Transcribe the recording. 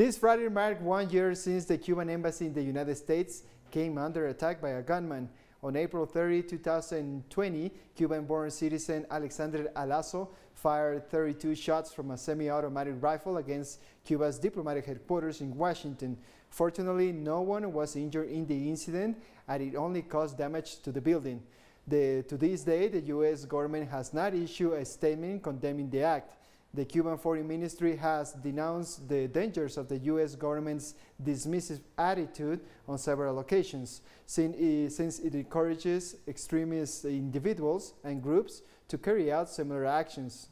This Friday marked 1 year since the Cuban embassy in the United States came under attack by a gunman. On April 30, 2020, Cuban-born citizen Alexander Alazo fired 32 shots from a semi-automatic rifle against Cuba's diplomatic headquarters in Washington. Fortunately, no one was injured in the incident, and it only caused damage to the building. To this day, the U.S. government has not issued a statement condemning the act. The Cuban Foreign Ministry has denounced the dangers of the U.S. government's dismissive attitude on several occasions, since it encourages extremist individuals and groups to carry out similar actions.